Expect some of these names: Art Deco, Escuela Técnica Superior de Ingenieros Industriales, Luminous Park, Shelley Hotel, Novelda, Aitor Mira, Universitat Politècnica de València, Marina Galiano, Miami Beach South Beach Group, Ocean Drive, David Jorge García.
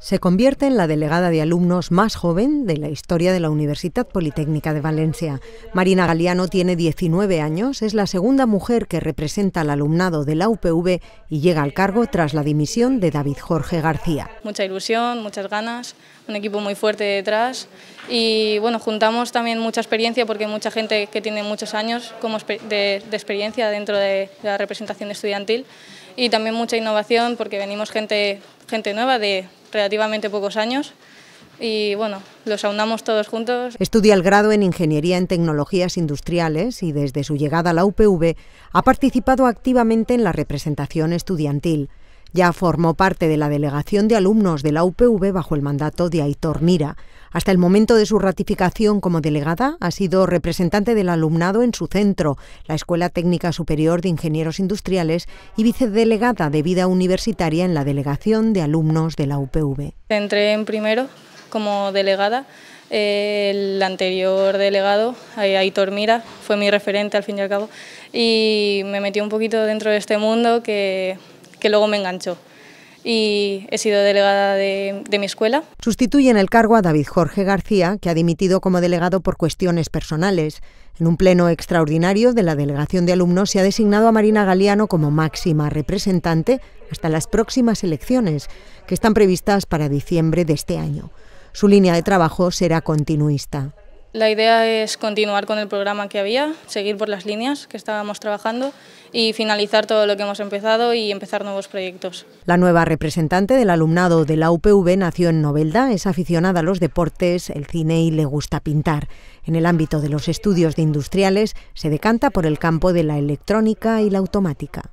se convierte en la delegada de alumnos más joven de la historia de la Universitat Politècnica de València. Marina Galiano tiene 19 años, es la segunda mujer que representa al alumnado de la UPV y llega al cargo tras la dimisión de David Jorge García. Mucha ilusión, muchas ganas, un equipo muy fuerte detrás y bueno, juntamos también mucha experiencia porque hay mucha gente que tiene muchos años como de experiencia dentro de la representación estudiantil y también mucha innovación porque venimos gente nueva de relativamente pocos años y bueno, los aunamos todos juntos. Estudia el grado en Ingeniería en Tecnologías Industriales y desde su llegada a la UPV ha participado activamente en la representación estudiantil. Ya formó parte de la delegación de alumnos de la UPV bajo el mandato de Aitor Mira. Hasta el momento de su ratificación como delegada ha sido representante del alumnado en su centro, la Escuela Técnica Superior de Ingenieros Industriales, y vicedelegada de Vida Universitaria en la delegación de alumnos de la UPV. Entré en primero como delegada. El anterior delegado, Aitor Mira, fue mi referente al fin y al cabo y me metió un poquito dentro de este mundo que luego me enganchó y he sido delegada de mi escuela. Sustituye en el cargo a David Jorge García, que ha dimitido como delegado por cuestiones personales. En un pleno extraordinario de la delegación de alumnos se ha designado a Marina Galiano como máxima representante hasta las próximas elecciones, que están previstas para diciembre de este año. Su línea de trabajo será continuista. La idea es continuar con el programa que había, seguir por las líneas que estábamos trabajando y finalizar todo lo que hemos empezado y empezar nuevos proyectos. La nueva representante del alumnado de la UPV nació en Novelda, es aficionada a los deportes, el cine y le gusta pintar. En el ámbito de los estudios de industriales se decanta por el campo de la electrónica y la automática.